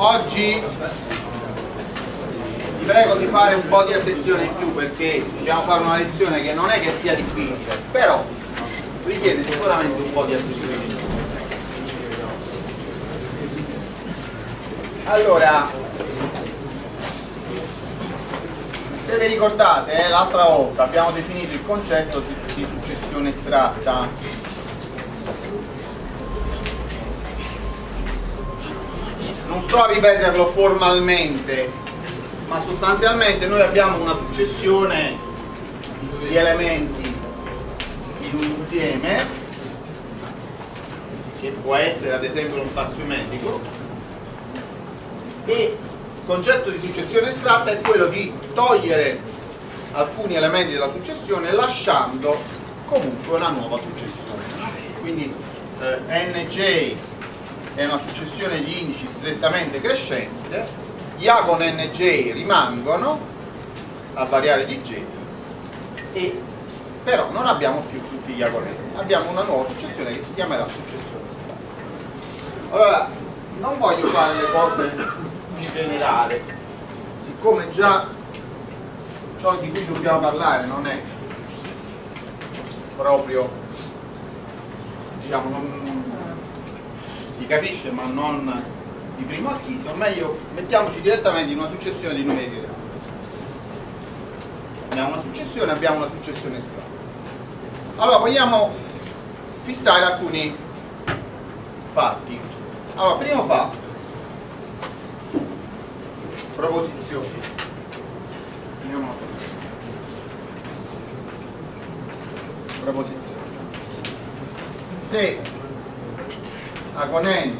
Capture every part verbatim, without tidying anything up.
Oggi vi prego di fare un po' di attenzione in più, perché dobbiamo fare una lezione che non è che sia difficile, però richiede sicuramente un po' di attenzione. Allora, se vi ricordate, eh, l'altra volta abbiamo definito il concetto di successione estratta. Non sto a ripeterlo formalmente, ma sostanzialmente noi abbiamo una successione di elementi in un insieme, che può essere ad esempio uno spazio metrico, e il concetto di successione estratta è quello di togliere alcuni elementi della successione lasciando comunque una nuova successione. Quindi eh, Nj è una successione di indici strettamente crescente, gli A con Nj rimangono a variare di J, e però non abbiamo più tutti gli A con N, abbiamo una nuova successione che si chiamerà successione estratta. Allora, non voglio fare le cose in generale, siccome già ciò di cui dobbiamo parlare non è proprio, diciamo, non, si capisce ma non di primo acchito, meglio mettiamoci direttamente in una successione di numeri reali. Abbiamo una successione, abbiamo una successione estratta. Allora vogliamo fissare alcuni fatti. Allora, primo fatto, proposizioni. Proposizioni. Se A con N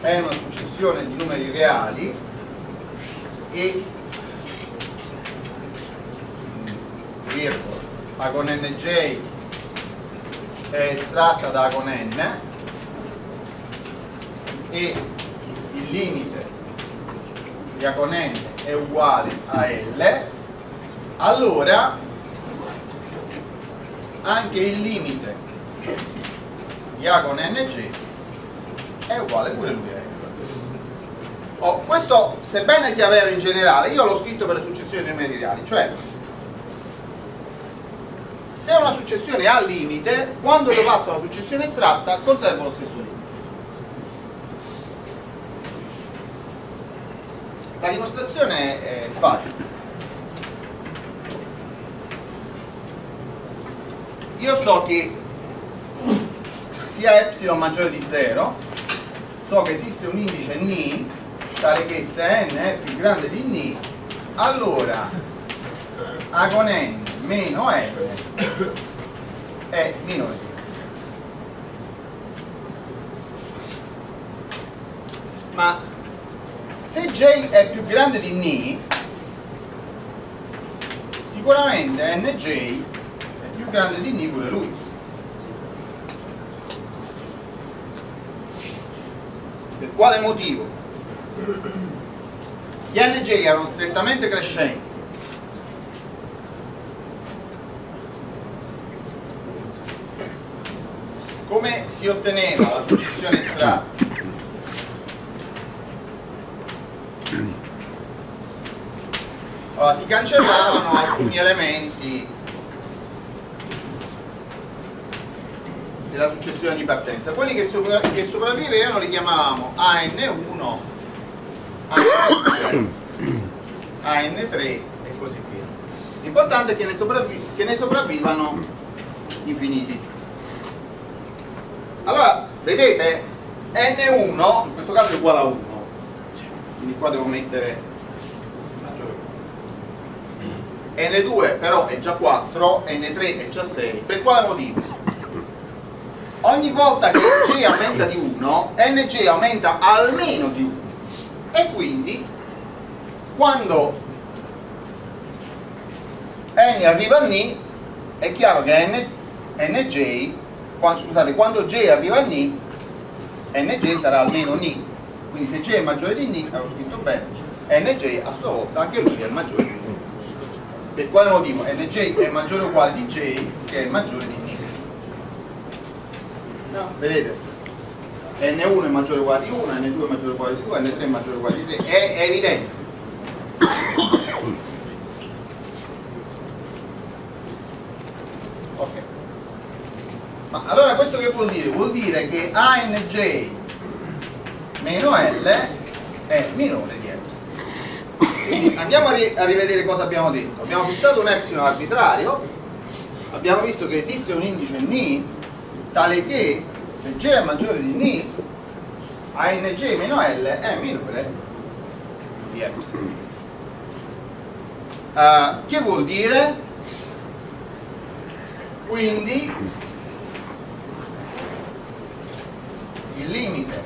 è una successione di numeri reali e virgola A con Nj è estratta da A con N e il limite di A con N è uguale a L, allora anche il limite di A con Nj è uguale pure lui a L. Oh, questo, sebbene sia vero in generale, io l'ho scritto per le successioni numeri reali, cioè se una successione ha limite, quando lo passa alla successione estratta conserva lo stesso limite. La dimostrazione è facile. Io so che sia epsilon maggiore di zero, so che esiste un indice ni, tale che se n è più grande di ni, allora A con n meno n è minore di zero. Ma se J è più grande di N, sicuramente Nj è più grande di N pure lui, per quale motivo? Gli Nj erano strettamente crescenti, come si otteneva la successione estratta? Allora, si cancellavano alcuni elementi della successione di partenza, quelli che, sopra, che sopravvivevano li chiamavamo A N uno, A N due, A N tre e così via. L'importante è che ne, sopravvi che ne sopravvivano infiniti. Allora, vedete, N uno in questo caso è uguale a uno, quindi qua devo mettere N due, però è già quattro, N tre è già sei. Per quale motivo? Ogni volta che J aumenta di uno, Nj aumenta almeno di uno, e quindi quando N arriva a N è chiaro che N, Nj, quando, scusate, quando J arriva a N, Nj sarà almeno N, quindi se J è maggiore di N, avevo scritto bene, Nj a sua volta anche lui è maggiore di N. Per quale motivo? Nj è maggiore o uguale di J, che è maggiore di N. No. Vedete? N uno è maggiore o uguale di uno, N due è maggiore o uguale di due, N tre è maggiore o uguale di tre, è, è evidente. Ok. Ma allora questo che vuol dire? Vuol dire che A N J meno L è minore di epsilon. Quindi andiamo a, ri a rivedere cosa abbiamo detto. Abbiamo fissato un epsilon arbitrario, abbiamo visto che esiste un indice N I tale che se J è maggiore di N I, A N J meno L è minore di epsilon. Uh, che vuol dire? Quindi il limite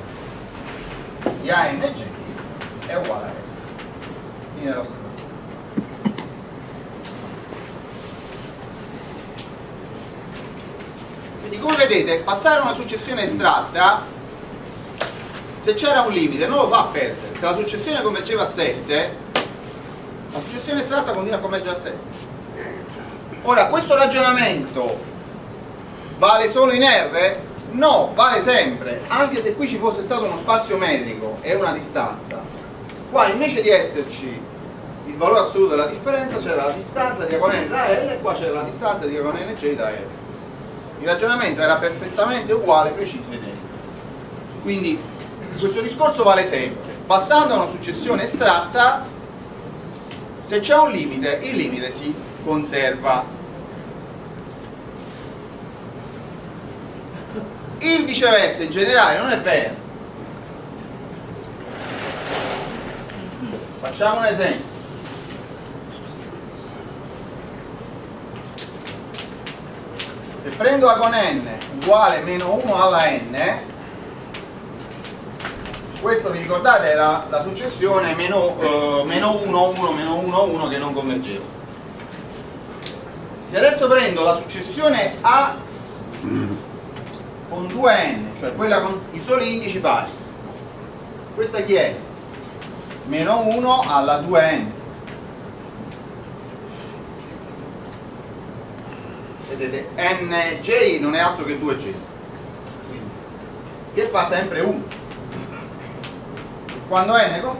di A N J è uguale a L. Quindi è l'osservazione. Quindi come vedete, passare una successione estratta, se c'era un limite, non lo fa perdere. Se la successione convergeva a sette, la successione estratta continua a convergere a sette. Ora, questo ragionamento vale solo in R? No, vale sempre. Anche se qui ci fosse stato uno spazio metrico e una distanza, qua invece di esserci il valore assoluto della differenza c'era la distanza diagonale da L e qua c'era la distanza diagonale J da L. Il ragionamento era perfettamente uguale, preciso ed equo. Quindi questo discorso vale sempre. Passando a una successione estratta, se c'è un limite, il limite si conserva. Il viceversa in generale non è vero. Facciamo un esempio. Se prendo A con N uguale meno uno alla N, questo vi ricordate era la successione meno, eh, meno uno, uno, meno uno, uno che non convergeva. Se adesso prendo la successione A con due N, cioè quella con i soli indici pari, questa chi è? Meno uno alla due N. Vedete, Nj non è altro che due J, quindi, che fa sempre uno. Quando N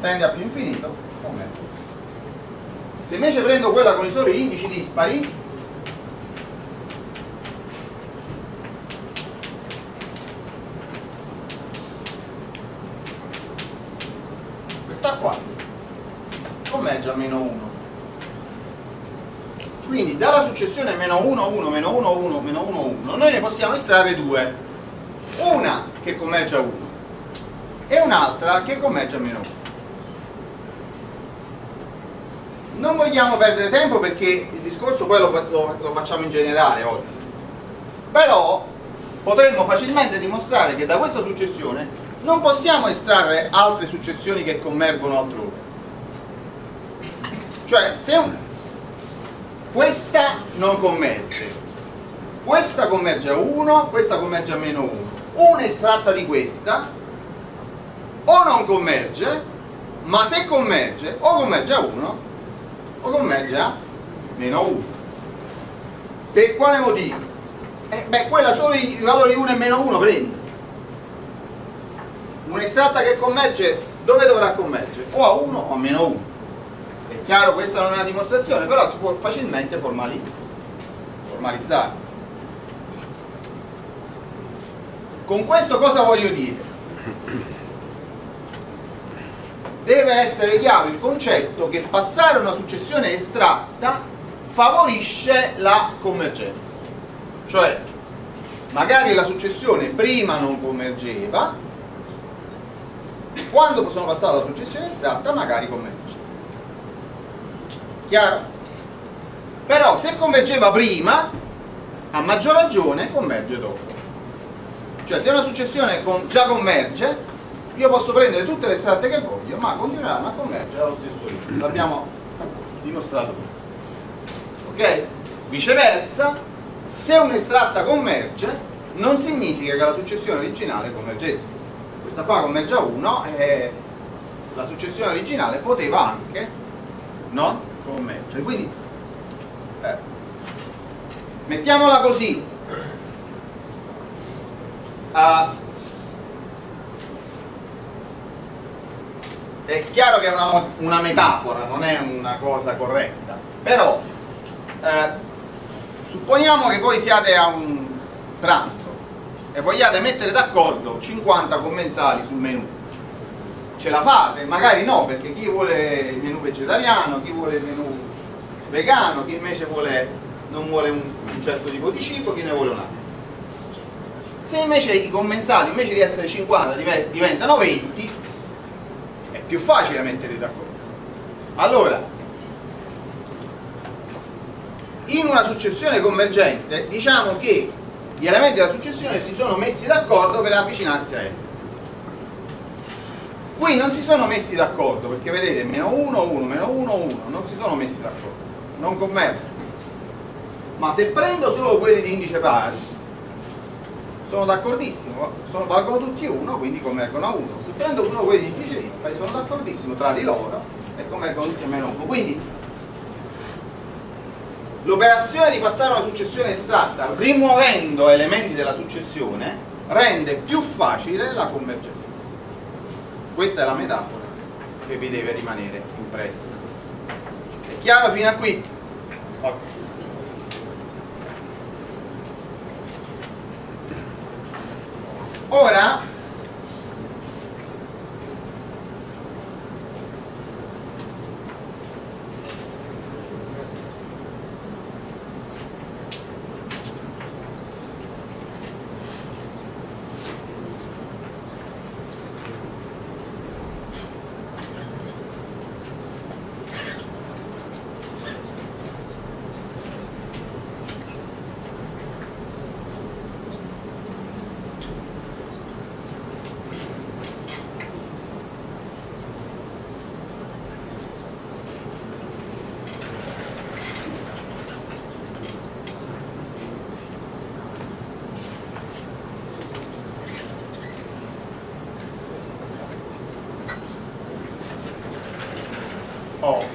tende a più infinito, com'è. Se invece prendo quella con i soli indici dispari, questa qua converge a meno uno. Quindi dalla successione meno uno, uno, meno uno, uno, meno uno, uno noi ne possiamo estrarre due. Una che converge a uno e un'altra che converge a meno uno. Non vogliamo perdere tempo perché il discorso poi lo, lo, lo facciamo in generale oggi. Però potremmo facilmente dimostrare che da questa successione non possiamo estrarre altre successioni che convergono altrove. Cioè se un questa non converge, questa converge a uno, questa converge a meno uno, un'estratta di questa o non converge, ma se converge o converge a uno o converge a meno uno. Per quale motivo? Eh, beh, quella solo i valori uno e meno uno prende. Un'estratta che converge dove dovrà convergere? O a uno o a meno uno. È chiaro, questa non è una dimostrazione, però si può facilmente formalizzare. Con questo cosa voglio dire? Deve essere chiaro il concetto che passare una successione estratta favorisce la convergenza. Cioè, magari la successione prima non convergeva, quando sono passata alla successione estratta magari convergeva. Chiaro? Però se convergeva prima, a maggior ragione converge dopo. Cioè se una successione con, già converge, io posso prendere tutte le estratte che voglio, ma continueranno a convergere allo stesso limite. L'abbiamo dimostrato. Ok? Viceversa, se un'estratta converge, non significa che la successione originale convergesse. Questa qua converge a uno e la successione originale poteva anche, no? Convergere. Quindi eh, mettiamola così, uh, È chiaro che è una, una metafora, non è una cosa corretta, però eh, supponiamo che voi siate a un pranzo e vogliate mettere d'accordo cinquanta commensali sul menù. Ce la fate? Magari no, perché chi vuole il menù vegetariano, chi vuole il menù vegano, chi invece vuole, non vuole un, un certo tipo di cibo, chi ne vuole un altro. Se invece i commensali, invece di essere cinquanta, diventano venti, è più facile mettere d'accordo. Allora, in una successione convergente, diciamo che gli elementi della successione si sono messi d'accordo per avvicinarsi a N. Qui non si sono messi d'accordo, perché vedete, meno uno, uno, meno uno, uno, non si sono messi d'accordo, non convergono. Ma se prendo solo quelli di indice pari, sono d'accordissimo, valgono tutti uno, quindi convergono a uno. Se prendo solo quelli di indice dispari, sono d'accordissimo tra di loro e convergono tutti a meno uno. Quindi l'operazione di passare a una successione estratta rimuovendo elementi della successione rende più facile la convergenza. Questa è la metafora che vi deve rimanere impressa. È chiaro fino a qui? Okay. Ora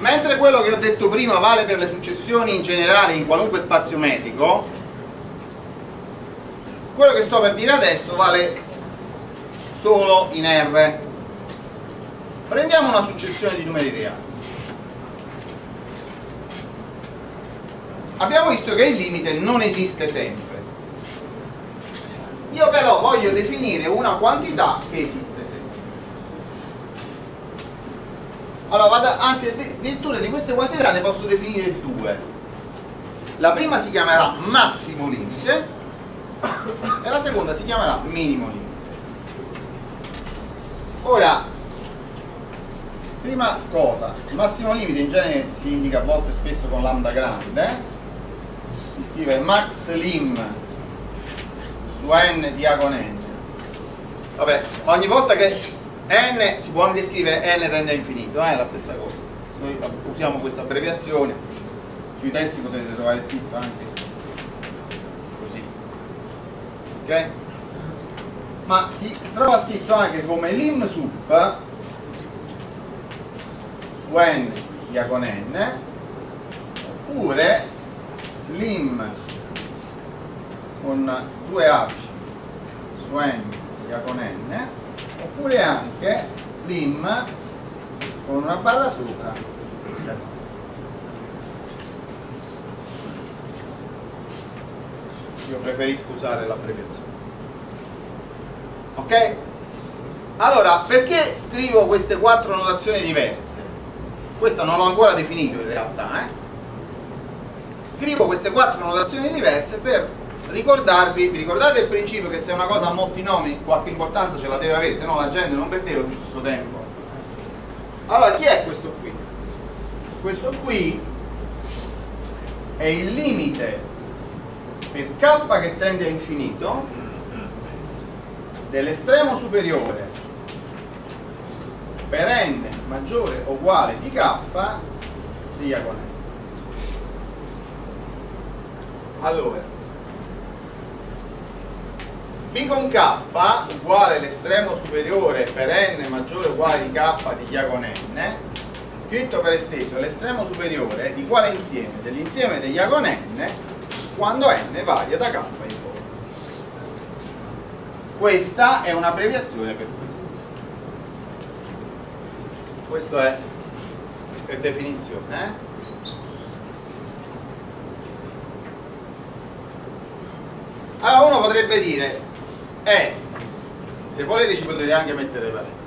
mentre quello che ho detto prima vale per le successioni in generale in qualunque spazio metrico, quello che sto per dire adesso vale solo in R. Prendiamo una successione di numeri reali. Abbiamo visto che il limite non esiste sempre. Io però voglio definire una quantità che esiste. Allora, vado, anzi, addirittura di queste quantità ne posso definire due. La prima si chiamerà massimo limite e la seconda si chiamerà minimo limite. Ora, prima cosa, il massimo limite in genere si indica a volte spesso con lambda grande, eh? Si scrive max lim su n diagonale n. Vabbè, ogni volta che n si può anche scrivere n tende a infinito, eh? È la stessa cosa, noi usiamo questa abbreviazione, sui testi potete trovare scritto anche così, ok? Ma si trova scritto anche come lim sup su n diagonale n, oppure lim con due apici su n diagonale n, oppure anche lim con una barra sopra. Io preferisco usare l'abbreviazione, ok? Allora, perché scrivo queste quattro notazioni diverse? Questo non l'ho ancora definito in realtà, eh? Scrivo queste quattro notazioni diverse per ricordarvi, ricordate il principio che se una cosa ha molti nomi qualche importanza ce la deve avere, se no la gente non perdeva tutto questo tempo. Allora, chi è questo qui? Questo qui è il limite per k che tende a infinito dell'estremo superiore per n maggiore o uguale di k diagonale. Allora, b con k uguale all'estremo superiore per n maggiore o uguale di k di diagonale n, scritto per esteso l'estremo superiore di quale insieme? Dell'insieme degli diagonale n quando n varia da k in poi. Questa è un'abbreviazione per questo. questo è per definizione, eh? Allora uno potrebbe dire, eh, se volete ci potete anche mettere parentesi.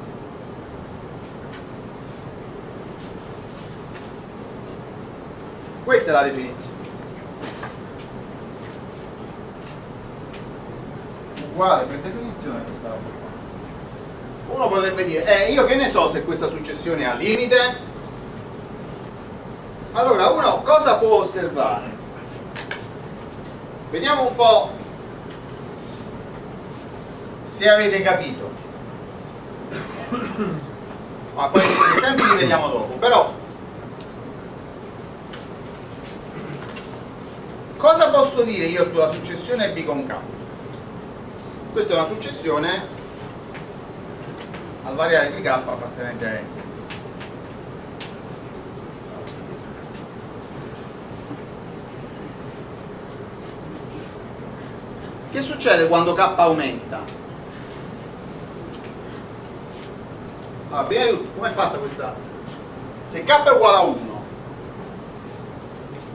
Questa è la definizione. Uguale per definizione questa roba qua. Uno potrebbe dire, eh, io che ne so se questa successione ha limite? Allora uno cosa può osservare? Vediamo un po' se avete capito. Ma poi gli esempi li vediamo dopo, però cosa posso dire io sulla successione B con K? Questa è una successione al variare di K appartenente a E. Che succede quando K aumenta? Allora, prima di tutto, come è fatta questa? Se K è uguale a uno,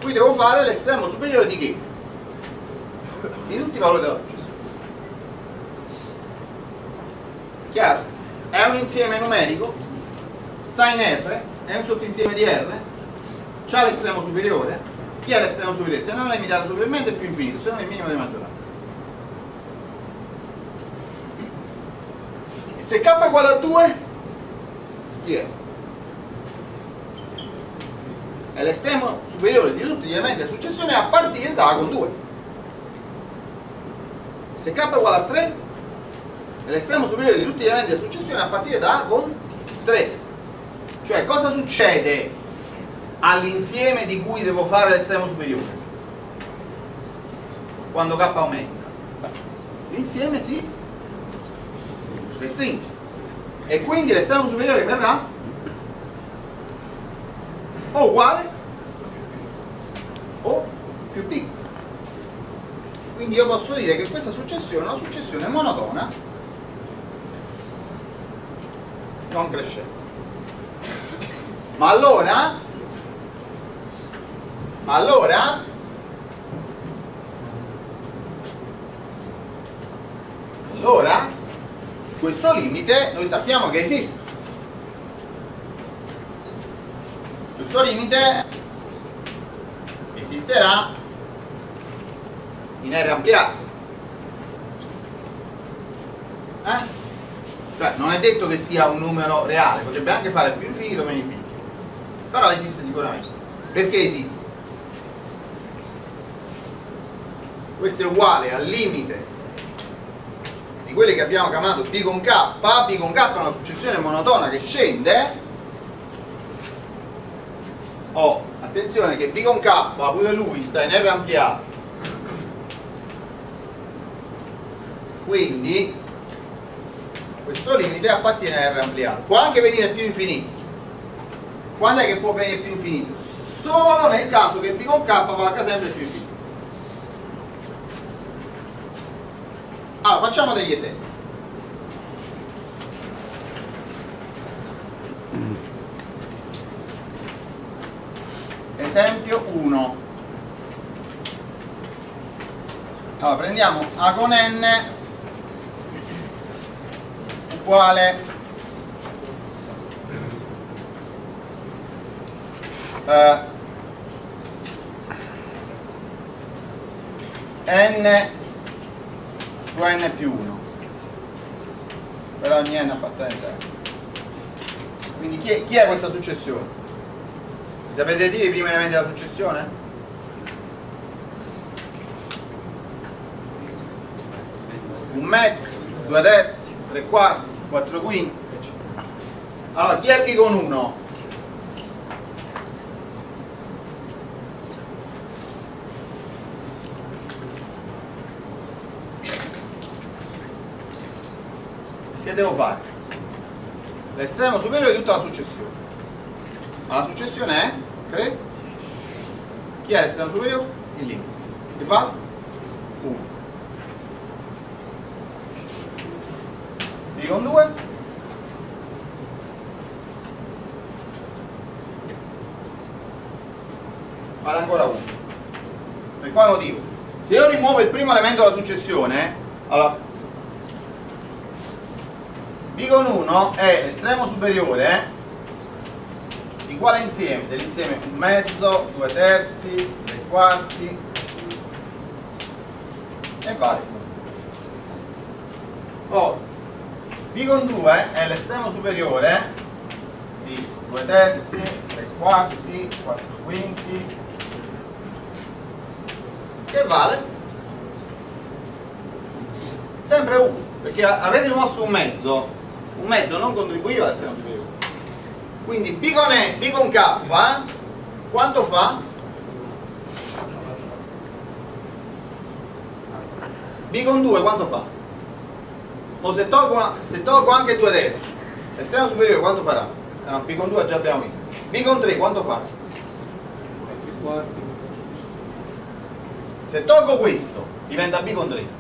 qui devo fare l'estremo superiore di che? Di tutti i valori della successione. Chiaro? È un insieme numerico, sta in R, è un sottoinsieme di R, c'ha l'estremo superiore. Chi ha l'estremo superiore? Se non è limitato superiormente è più infinito, se non è il minimo di maggioranza. Se K è uguale a due, chi è? È l'estremo superiore di tutti gli elementi della successione a partire da A con due. Se K è uguale a tre, è l'estremo superiore di tutti gli elementi della successione a partire da A con tre. Cioè, cosa succede all'insieme di cui devo fare l'estremo superiore? Quando K aumenta, l'insieme si restringe e quindi l'estremo superiore verrà o uguale o più piccolo. Quindi io posso dire che questa successione è una successione monotona non crescente. Ma allora, ma allora allora questo limite noi sappiamo che esiste. Questo limite esisterà in R ampliato. Eh? Cioè, non è detto che sia un numero reale, potrebbe anche fare più infinito o meno infinito. Però esiste sicuramente. Perché esiste? Questo è uguale al limite di quelle che abbiamo chiamato B con K. B con K è una successione monotona che scende. Oh, attenzione che B con K pure lui sta in R ampliato, quindi questo limite appartiene a R ampliato. Può anche venire più infinito. Quando è che può venire più infinito? Solo nel caso che B con K valga sempre più infinito. Allora, facciamo degli esempi. Esempio uno. Allora, prendiamo A con N uguale eh, N su N più uno per ogni N appartenente a N. Quindi chi è, chi è questa successione? Mi sapete dire i primi elementi della successione? Un mezzo, due terzi, tre quarti, quattro quinti. Allora, chi è B con uno? Che devo fare? L'estremo superiore di tutta la successione. Ma la successione è cre... chi è l'estremo superiore? Il limite. Che vale? uno. B con due primo elemento della successione, allora, b con uno è l'estremo superiore di quale insieme? Dell'insieme un mezzo, due terzi, tre quarti e vale. Poi b con due è l'estremo superiore di due terzi, tre quarti, quattro quinti, che vale sempre uno, perché avete rimosso un mezzo, un mezzo non contribuiva all'estremo superiore. Quindi b con, e, b con k quanto fa? B con due quanto fa? O se tolgo, se tolgo anche due terzi, l'estremo superiore quanto farà? No, b con due già abbiamo visto. B con tre quanto fa? Se tolgo questo diventa b con tre.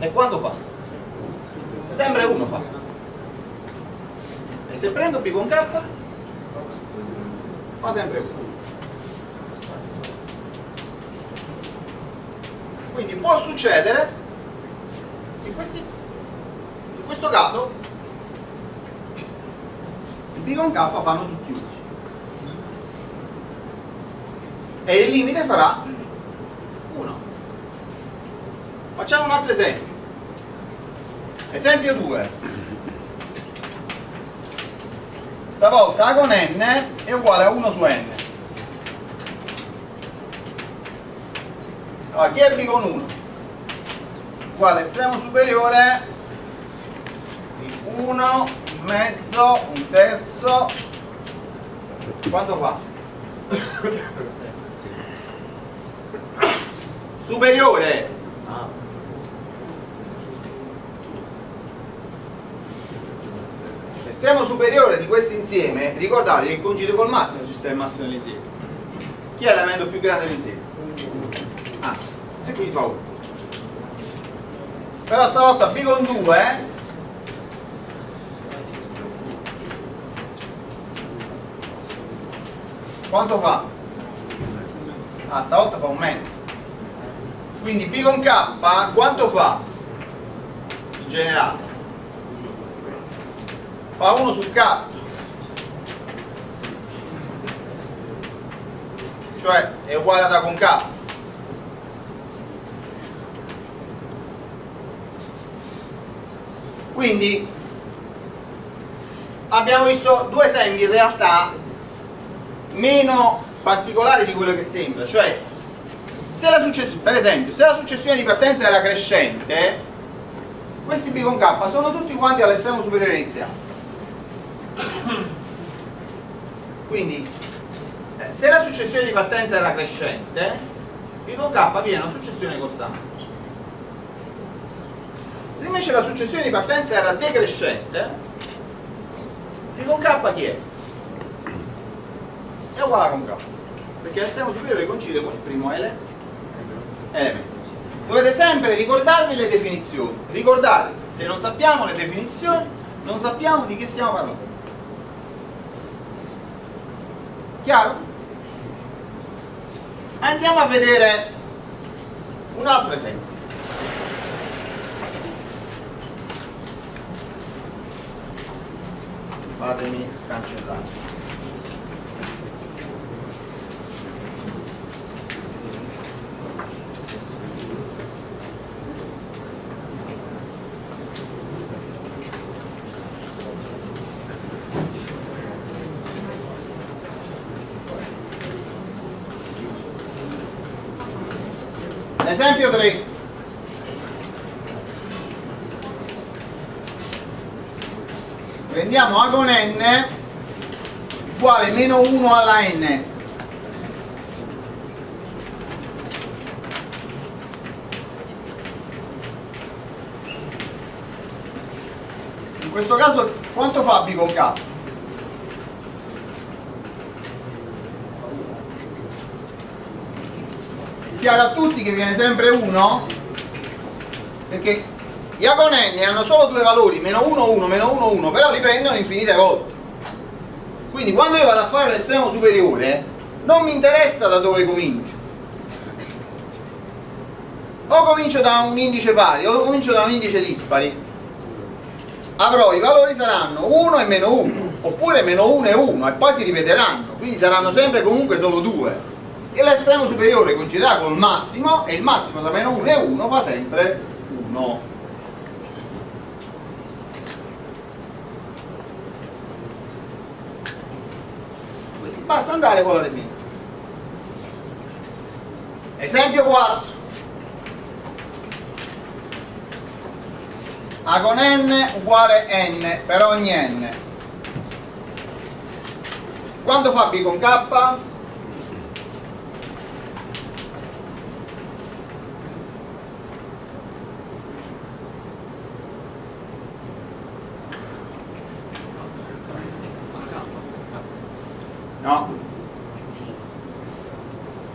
E quanto fa? Sempre uno fa. E se prendo b con k fa sempre uno. Quindi può succedere in, questi, in questo caso il b con k fanno tutti uno. E il limite farà uno. Facciamo un altro esempio. Esempio due. Stavolta a con n è uguale a uno su n. Allora, chi è b con uno? Uguale estremo superiore di uno, un mezzo, un terzo. Quanto fa? Superiore ah. Estremo superiore di questo insieme, ricordate che congiunto col massimo, ci sta il massimo dell'insieme. Chi è l'elemento più grande dell'insieme? Ah, e quindi fa uno. Però stavolta b con due eh? Quanto fa? Ah, stavolta fa un mezzo. Quindi b con k quanto fa? In generale fa uno su k, cioè è uguale ad a con k. Quindi abbiamo visto due esempi in realtà meno particolari di quello che sembra, cioè se la per esempio se la successione di partenza era crescente, questi b con k sono tutti quanti all'estremo superiore iniziale. Quindi eh, se la successione di partenza era crescente, b con k viene una successione costante. Se invece la successione di partenza era decrescente, b con k chi è? È uguale a con k, perché l'estremo superiore coincide con il primo L elemento. Dovete sempre ricordarvi le definizioni. Ricordate, se non sappiamo le definizioni, non sappiamo di che stiamo parlando. Chiaro? Andiamo a vedere un altro esempio. Fatemi cancellare. Esempio tre. Prendiamo a con n uguale meno uno alla n. In questo caso quanto fa b con k? Chiaro a tutti che viene sempre uno, perché gli a con n hanno solo due valori, meno uno, uno, meno uno, uno, però li prendono infinite volte. Quindi quando io vado a fare l'estremo superiore non mi interessa da dove comincio, o comincio da un indice pari o comincio da un indice dispari, avrò i valori saranno uno e meno uno, oppure meno uno e uno, e poi si ripeteranno, quindi saranno sempre comunque solo due, e l'estremo superiore coinciderà col massimo, e il massimo tra meno uno e uno fa sempre uno. Quindi basta andare con la definizione. Esempio quattro. A con n uguale n per ogni n. Quanto fa b con k? No,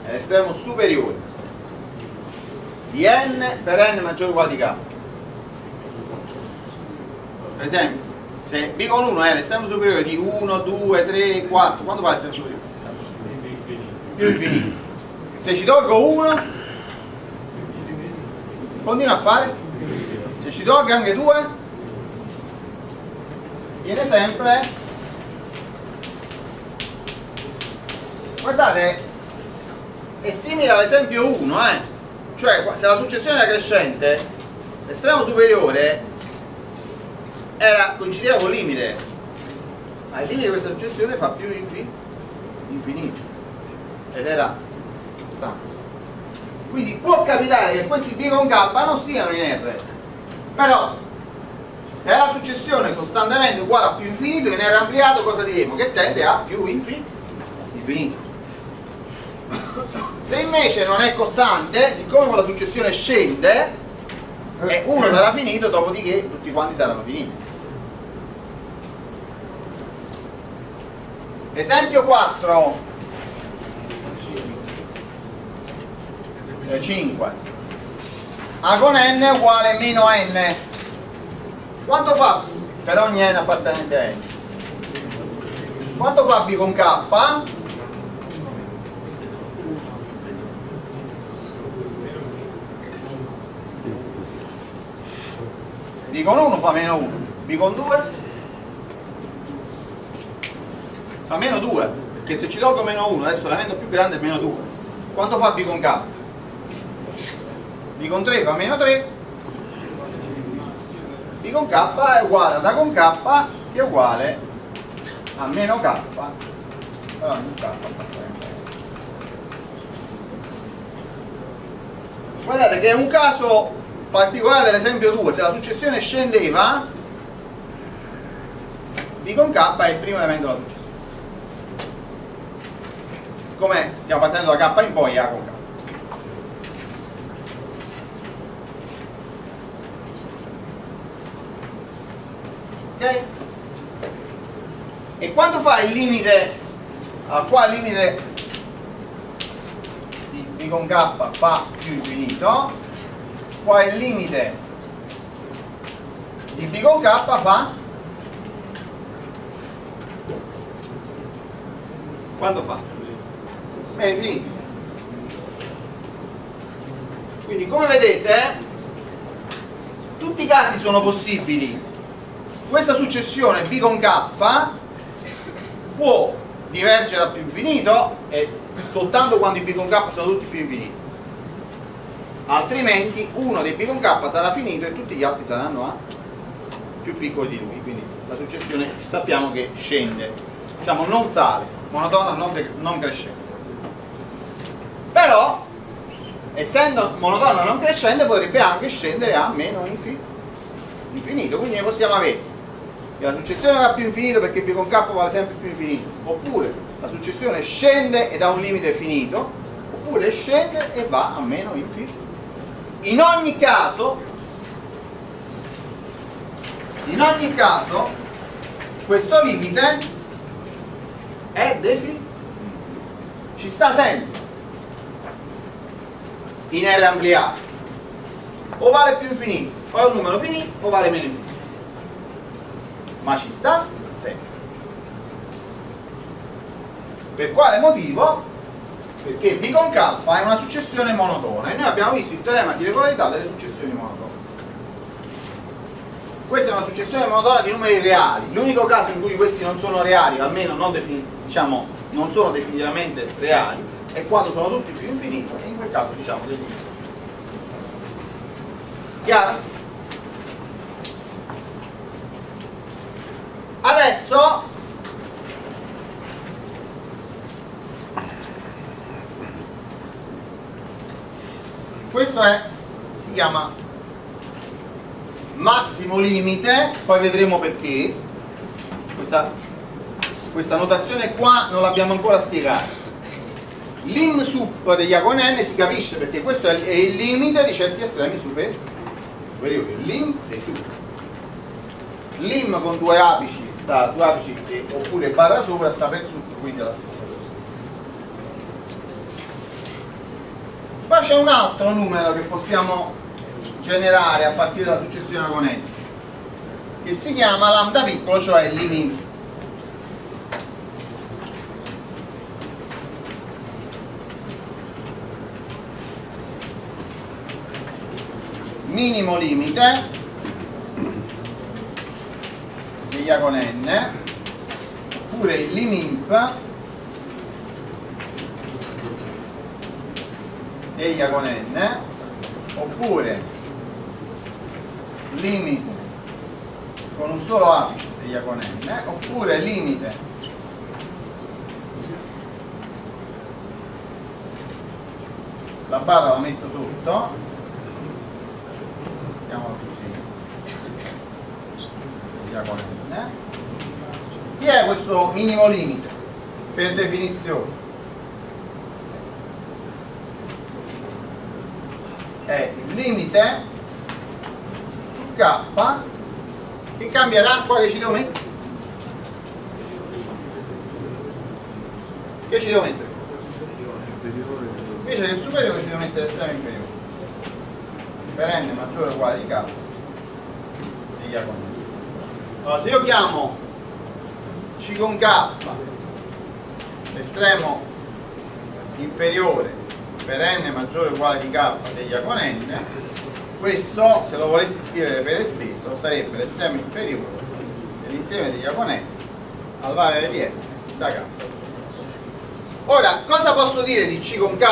è l'estremo superiore di n per n maggiore o uguale di k. Per esempio, se b con uno è l'estremo superiore di uno, due, tre, quattro, quanto fa l'estremo superiore? Più infinito. Se ci tolgo uno, continua a fare. Se ci tolgo anche due, viene sempre... Guardate, è simile all'esempio uno, eh? Cioè se la successione era crescente, l'estremo superiore era, coincideva col limite, ma il limite di questa successione fa più infin infinito ed era costante. Quindi può capitare che questi b con k non siano in R, però se la successione è costantemente uguale a più infinito, in R ampliato cosa diremo? Che tende a più infin infinito. Se invece non è costante, siccome con la successione scende, e uno sarà finito, dopodiché tutti quanti saranno finiti. Esempio quattro. cinque. A con n uguale meno n. Quanto fa per ogni n appartenente a n? Quanto fa b con k? B con uno fa meno uno, B con due fa meno due, perché se ci tolgo meno uno adesso l'elemento più grande è meno due. Quanto fa B con K? B con tre fa meno tre. B con K è uguale ad A con K, che è uguale a meno K. Allora, non K. Guardate che è un caso particolare dell'esempio due, se la successione scendeva, b con k è il primo elemento della successione. Siccome stiamo partendo da k in poi, a con k. Ok? E quanto fa il limite, al quale limite di b con k fa più infinito? Qua il limite di b con k fa, quanto fa? Meno infinito. Quindi come vedete tutti i casi sono possibili. Questa successione b con k può divergere a più infinito e soltanto quando i b con k sono tutti più infiniti, altrimenti uno dei b con k sarà finito e tutti gli altri saranno a più piccoli di lui, quindi la successione sappiamo che scende, diciamo non sale, monotona non crescente. Però essendo monotona non crescente potrebbe anche scendere a meno infinito, quindi ne possiamo avere che la successione va più infinito perché b con k vale sempre più infinito, oppure la successione scende ed ha un limite finito, oppure scende e va a meno infinito. In ogni caso, in ogni caso, questo limite è definito, ci sta sempre in R ampliato, o vale più infinito, o è un numero finito, o vale meno infinito, ma ci sta sempre. Per quale motivo? perché B con K è una successione monotona e noi abbiamo visto il teorema di regolarità delle successioni monotone. Questa è una successione monotona di numeri reali. L'unico caso in cui questi non sono reali, almeno non, diciamo, non sono definitivamente reali, è quando sono tutti più infiniti, e in quel caso diciamo degli infiniti. Chiaro? Adesso questo è, si chiama massimo limite, poi vedremo perché questa, questa notazione qua non l'abbiamo ancora spiegata. Lim sup degli A con N si capisce perché questo è il limite di certi estremi superiori. Lim e sup, lim con due apici sta, due apici e, oppure barra sopra sta per sup, quindi è la stessa cosa. Poi c'è un altro numero che possiamo generare a partire dalla successione con n, che si chiama lambda piccolo, cioè lim. Minimo limite degli A con n, oppure il liminf degli A con n, oppure limite con un solo apice degli A con n, oppure limite la barra la metto sotto, mettiamola così, degli A con n. Chi è questo minimo limite per definizione? È il limite su K che cambierà, quale ci devo mettere? Che ci devo mettere? Invece del superiore ci devo mettere l'estremo inferiore per n maggiore o uguale di K degli A con N. Allora, se io chiamo C con K l'estremo inferiore per n maggiore o uguale di K degli A con n, questo se lo volessi scrivere per esteso sarebbe l'estremo inferiore dell'insieme degli A con n al valore di n da K. Ora, cosa posso dire di C con K?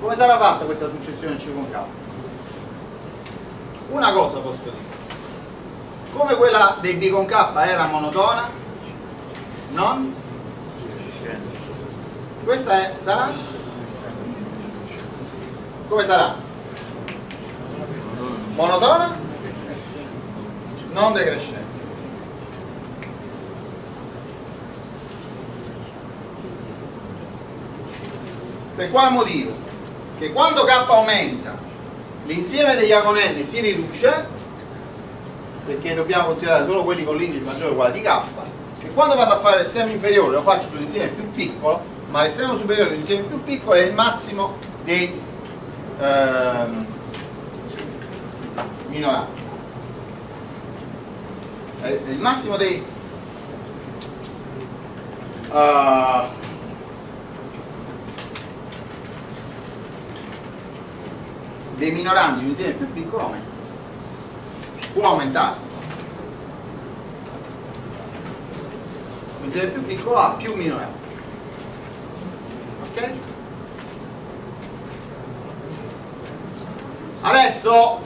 Come sarà fatta questa successione C con K? Una cosa posso dire: come quella dei B con K era monotona, non? Questa è, sarà? Come sarà? Monotona? Non decrescente. Per quale motivo? Che quando K aumenta l'insieme degli A con N si riduce, perché dobbiamo considerare solo quelli con l'indice maggiore o uguale di K, e quando vado a fare l'estremo inferiore lo faccio sull'insieme più piccolo, ma l'estremo superiore dell'insieme più piccolo è il massimo dei ehm, minoranti, è il massimo dei uh, dei minoranti, l'insieme più piccolo aumenta. Può aumentare, l'insieme più piccolo ha più minoranti, ok? Adesso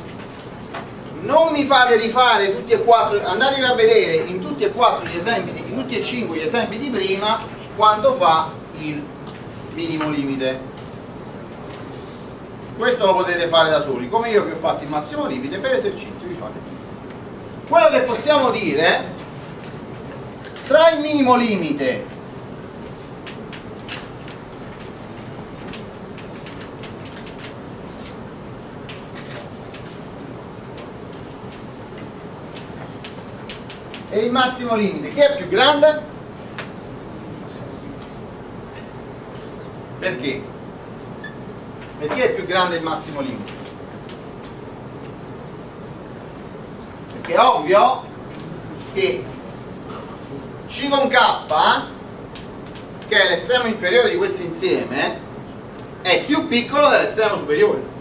non mi fate rifare tutti e quattro, andatevi a vedere in tutti e quattro gli esempi di, in tutti e cinque gli esempi di prima quando fa il minimo limite. Questo lo potete fare da soli, come io che ho fatto il massimo limite, per esercizio vi fate. Quello che possiamo dire, tra il minimo limite e il massimo limite, chi è più grande? Perché? Perché è più grande il massimo limite? che è ovvio che C con K, che è l'estremo inferiore di questo insieme, è più piccolo dell'estremo superiore.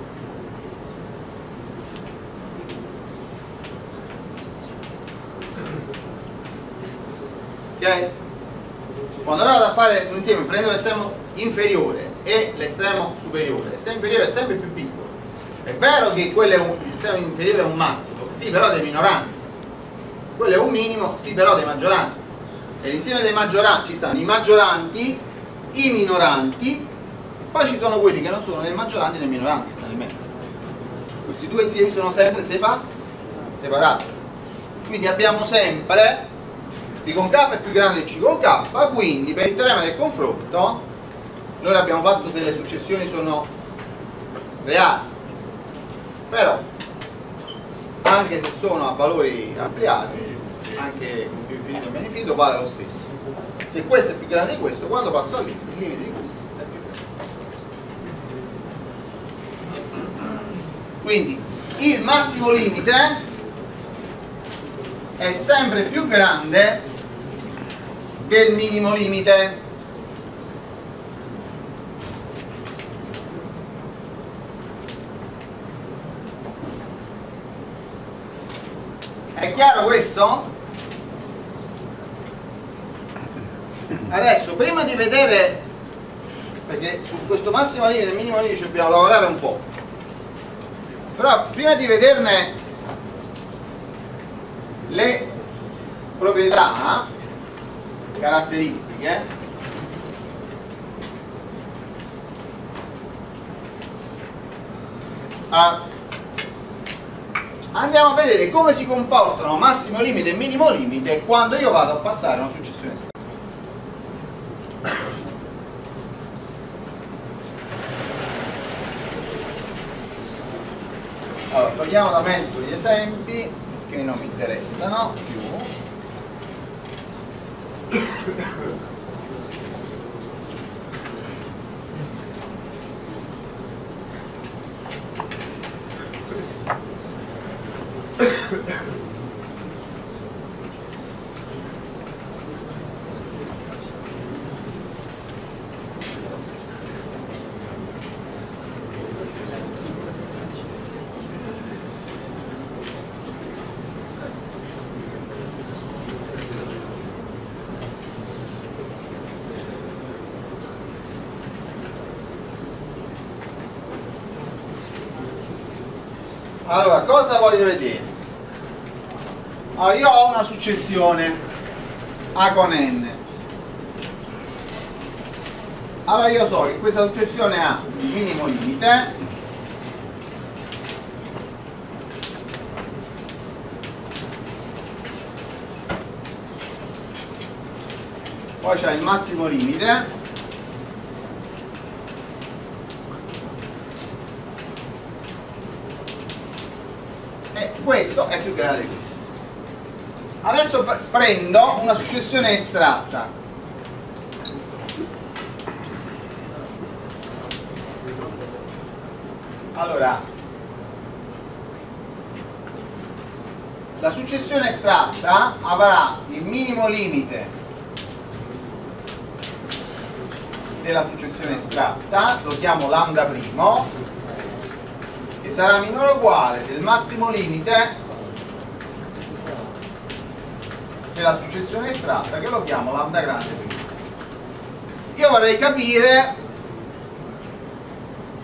Ok? Quando vado a fare un insieme prendo l'estremo inferiore e l'estremo superiore, l'estremo inferiore è sempre più piccolo. È vero che quello è un, l'estremo inferiore è un massimo, sì, però dei minoranti. Quello è un minimo, sì, però dei maggioranti. E l'insieme dei maggioranti ci stanno i maggioranti, i minoranti, poi ci sono quelli che non sono né maggioranti né minoranti, che stanno in mezzo. Questi due insiemi sono sempre separati. Quindi abbiamo sempre D con K è più grande di C con K, quindi per il teorema del confronto noi l'abbiamo fatto se le successioni sono reali. Però anche se sono a valori ampliati, anche con più infinito e meno infinito vale lo stesso. Se questo è più grande di questo, quando passo al limite, il limite di questo è più grande. Quindi il massimo limite è sempre più grande del minimo limite. È chiaro questo? Adesso, prima di vedere, perché su questo massimo limite e minimo limite ci dobbiamo lavorare un po', però prima di vederne le proprietà caratteristiche, ah, andiamo a vedere come si comportano massimo limite e minimo limite quando io vado a passare una successione scalare. Allora, togliamo da mezzo gli esempi che non mi interessano più. Allora, cosa voglio vedere? Allora, io ho una successione A con N. Allora io so che questa successione ha il minimo limite . Poi c'è il massimo limite . Questo è più grande di questo. Adesso prendo una successione estratta. Allora, la successione estratta avrà il minimo limite della successione estratta, lo chiamo lambda primo, che sarà minore o uguale del massimo limite della successione estratta, che lo chiamo lambda grande primo. Io vorrei capire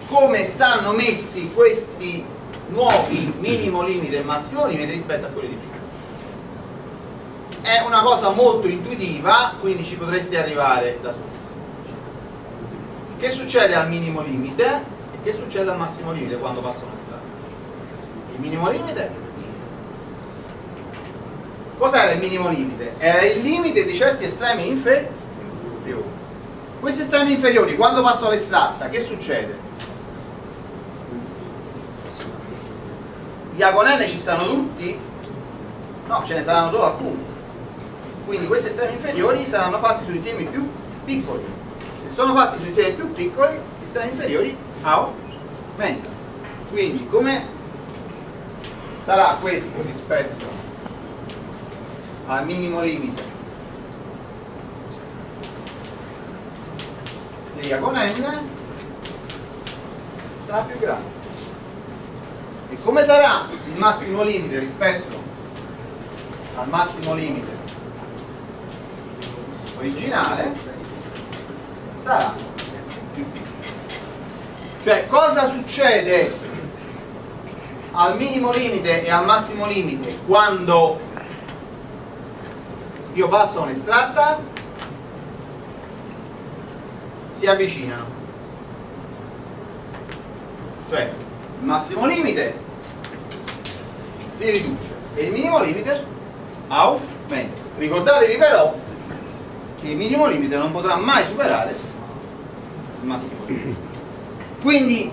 come stanno messi questi nuovi minimo limite e massimo limite rispetto a quelli di prima. È una cosa molto intuitiva, quindi ci potresti arrivare da solo. Che succede al minimo limite? Che succede al massimo limite quando passa una strada? Il minimo limite? Cos'era il minimo limite? Era il limite di certi estremi inferiori. Questi estremi inferiori quando passo l'estratta, che succede? Gli A con N ci stanno tutti? No, ce ne saranno solo alcuni. Quindi questi estremi inferiori saranno fatti su insiemi più piccoli. Se sono fatti su insiemi più piccoli, gli estremi inferiori aumenta. Quindi come sarà questo rispetto al minimo limite di A con n sarà più grande. E come sarà il massimo limite rispetto al massimo limite originale? Sarà più piccolo. Cioè, cosa succede al minimo limite e al massimo limite quando io passo a un'estratta? Si avvicinano. Cioè, il massimo limite si riduce e il minimo limite aumenta. Ricordatevi però che il minimo limite non potrà mai superare il massimo limite. Quindi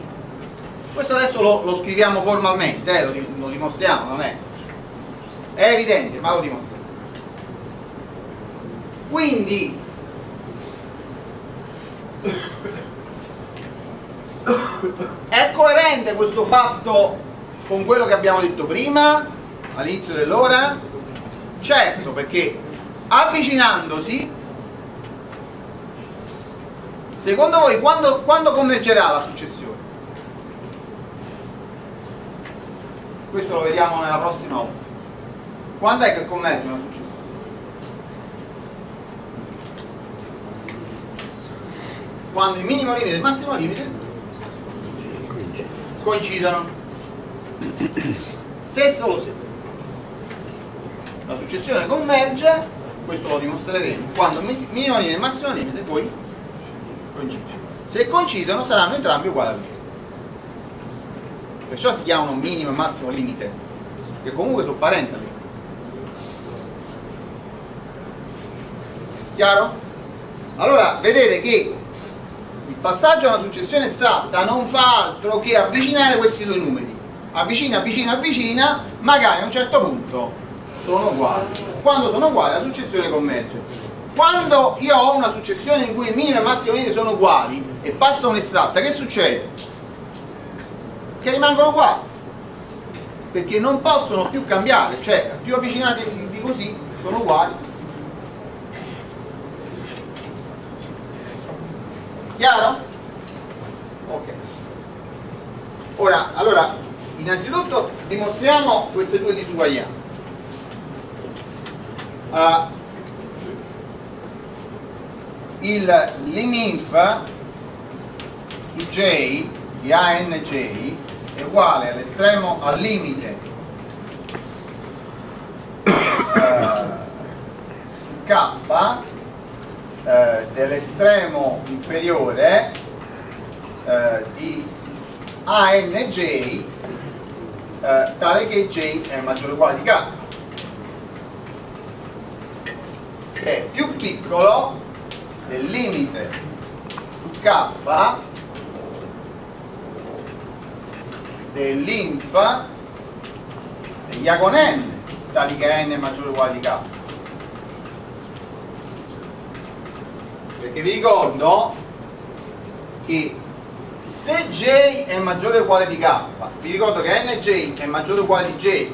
questo adesso lo, lo scriviamo formalmente, eh, lo, lo dimostriamo, non è? È evidente, ma lo dimostriamo. Quindi è coerente questo fatto con quello che abbiamo detto prima all'inizio dell'ora? Certo, perché avvicinandosi, secondo voi quando, quando convergerà la successione? Questo lo vediamo nella prossima volta. Quando è che converge una successione? Quando il minimo limite e il massimo limite coincidono, se e solo se la successione converge, questo lo dimostreremo, quando il minimo limite e il massimo limite poi coincidono. Se coincidono saranno entrambi uguali a uno, perciò si chiamano minimo e massimo limite, che comunque sono parenti. Chiaro? Allora vedete che il passaggio a una successione estratta non fa altro che avvicinare questi due numeri. Avvicina, avvicina, avvicina, magari a un certo punto sono uguali. Quando sono uguali la successione converge. Quando io ho una successione in cui il minimo e il massimo limite sono uguali e passo a un'estratta, che succede? Che rimangono uguali, perché non possono più cambiare, cioè più avvicinati di così sono uguali. Chiaro? Ok. Ora, allora, innanzitutto dimostriamo queste due disuguaglianze. Uh, il liminf su J di A N J è uguale all'estremo al limite uh, su K dell'estremo inferiore eh, di A N J eh, tale che J è maggiore o uguale di K, che è più piccolo del limite su K dell'inf degli A con N tale che N è maggiore o uguale di K. Perché vi ricordo che se J è maggiore o uguale di K, vi ricordo che N J è maggiore o uguale di J,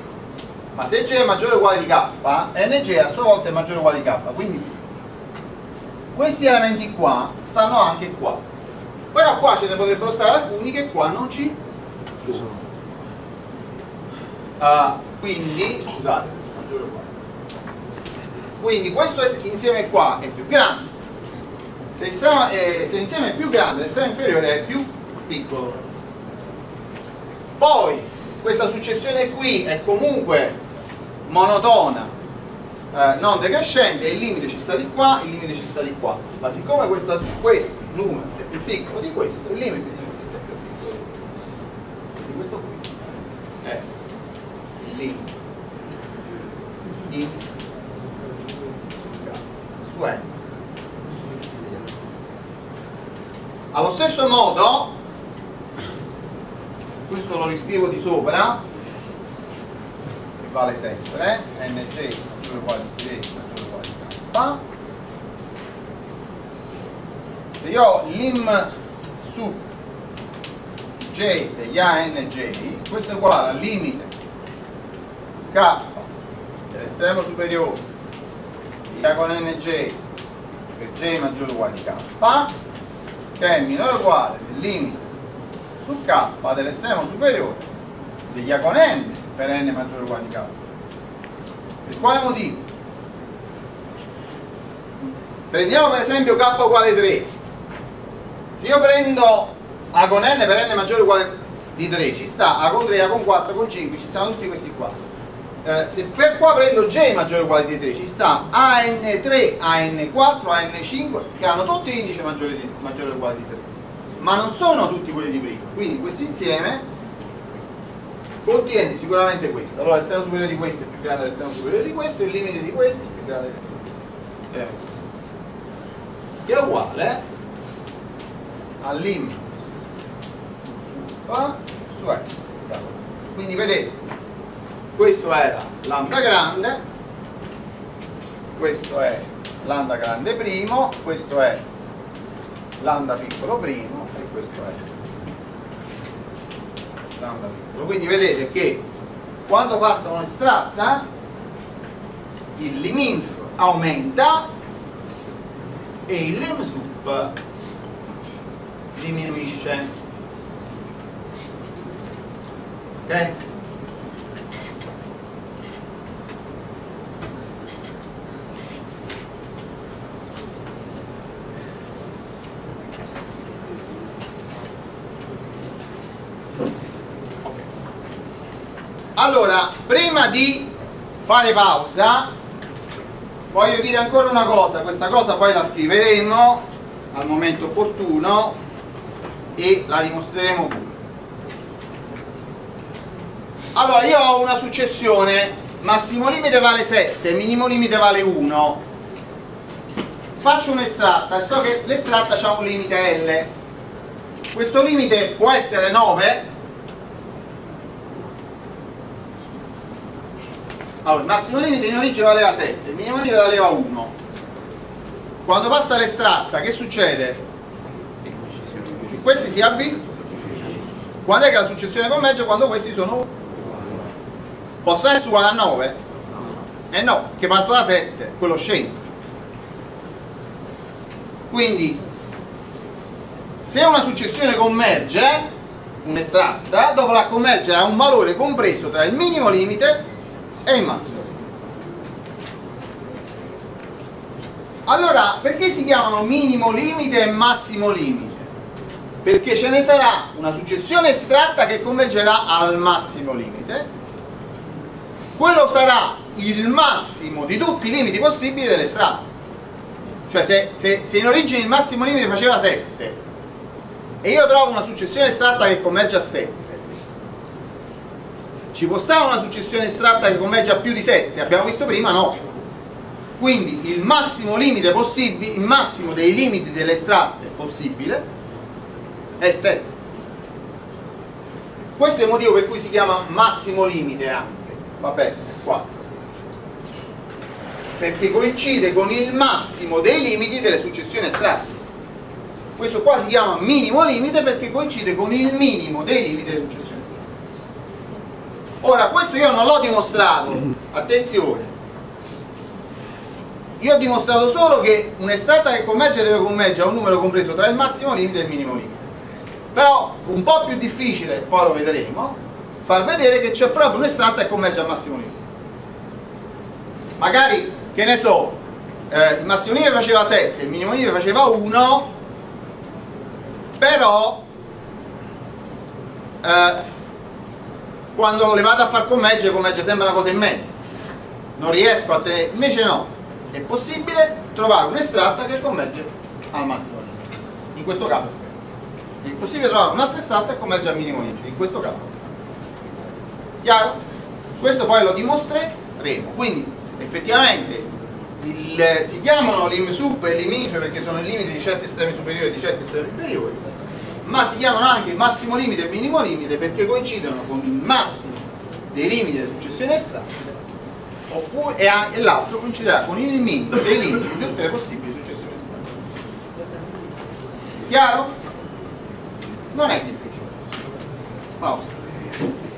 ma se J è maggiore o uguale di K, N J a sua volta è maggiore o uguale di K, quindi questi elementi qua stanno anche qua, però qua ce ne potrebbero stare alcuni che qua non ci sono. Uh, quindi, scusate, maggiore o uguale. Quindi questo insieme qua è più grande. Se l'insieme è più grande, l'estremo inferiore è più piccolo. Poi questa successione qui è comunque monotona, eh, non decrescente, il limite ci sta di qua, il limite ci sta di qua. Ma siccome questa, questo numero è più piccolo di questo, il limite di questo è più piccolo di questo qui. È il limite di su K, su N. Allo stesso modo, questo lo riscrivo di sopra, che vale sempre, eh? N J maggiore o uguale di J maggiore o uguale di K. Se io ho lim su J degli A N J, questo è uguale al limite K dell'estremo superiore K con N J per J maggiore o uguale di K, che è minore o uguale del limite su K dell'estremo superiore degli A con N per N maggiore o uguale di K. Per quale motivo? Prendiamo per esempio K uguale tre. Se io prendo A con N per N maggiore o uguale di tre, ci sta A con tre, A con quattro, A con cinque, ci stanno tutti questi qua. Eh, se per qua prendo J maggiore o uguale di tre, ci sta A N tre, A N quattro, A N cinque, che hanno tutti indici maggiore, di, maggiore o uguale di tre, ma non sono tutti quelli di prima. Quindi questo insieme contiene sicuramente questo. Allora l'estremo superiore di questo è più grande dell'estremo superiore di questo, il limite di questo è più grande di questo, eh. che è uguale al limite su A su R. Quindi vedete, questo era lambda grande, questo è lambda grande primo, questo è lambda piccolo primo e questo è lambda piccolo. Quindi vedete che quando passa un'estratta il liminf aumenta e il lim sub diminuisce, ok? Allora, prima di fare pausa, voglio dire ancora una cosa. Questa cosa poi la scriveremo al momento opportuno e la dimostreremo pure. Allora, io ho una successione: massimo limite vale sette, minimo limite vale uno. Faccio un'estratta, so che l'estratta ha un limite L. Questo limite può essere nove. Allora, il massimo limite in origine valeva sette, il minimo limite valeva uno. Quando passa l'estratta, che succede? Che questi si avvicinano. Quando è che la successione converge? Quando questi sono uno. Possono essere uguali a nove? Eh no, che parto da sette, quello scende. Quindi, se una successione converge, un'estratta, dovrà convergere a un valore compreso tra il minimo limite e il massimo. Allora, perché si chiamano minimo limite e massimo limite? Perché ce ne sarà una successione estratta che convergerà al massimo limite. Quello sarà il massimo di tutti i limiti possibili dell'estratta. Cioè se, se, se in origine il massimo limite faceva sette e io trovo una successione estratta che converge a sette, ci può stare una successione estratta che converge a più di sette? Abbiamo visto prima, no. Quindi il massimo limite possibile, il massimo dei limiti delle estratte possibile è sette. Questo è il motivo per cui si chiama massimo limite anche, va bene, qua, perché coincide con il massimo dei limiti delle successioni estratte. Questo qua si chiama minimo limite perché coincide con il minimo dei limiti delle successioni. Ora, questo io non l'ho dimostrato, attenzione, io ho dimostrato solo che un'estratta che converge deve convergere a un numero compreso tra il massimo limite e il minimo limite. Però un po' più difficile, poi lo vedremo, far vedere che c'è proprio un'estratta che converge al massimo limite. Magari, che ne so, eh, il massimo limite faceva sette, il minimo limite faceva uno, però eh, quando le vado a far convergere, converge sempre una cosa in mezzo, non riesco a tenere. Invece no, è possibile trovare un'estratta che converge al massimo limite, in questo caso è sempre. È possibile trovare un'altra estratta che converge al minimo limite, in questo caso è chiaro? Questo poi lo dimostreremo. Quindi effettivamente il, si chiamano lim sup e liminf perché sono i limiti di certi estremi superiori e di certi estremi inferiori, ma si chiamano anche massimo limite e minimo limite perché coincidono con il massimo dei limiti della successione estratta oppure, e, e l'altro coinciderà con il minimo dei limiti di tutte le possibili successioni estratte. Chiaro? Non è difficile. Pausa.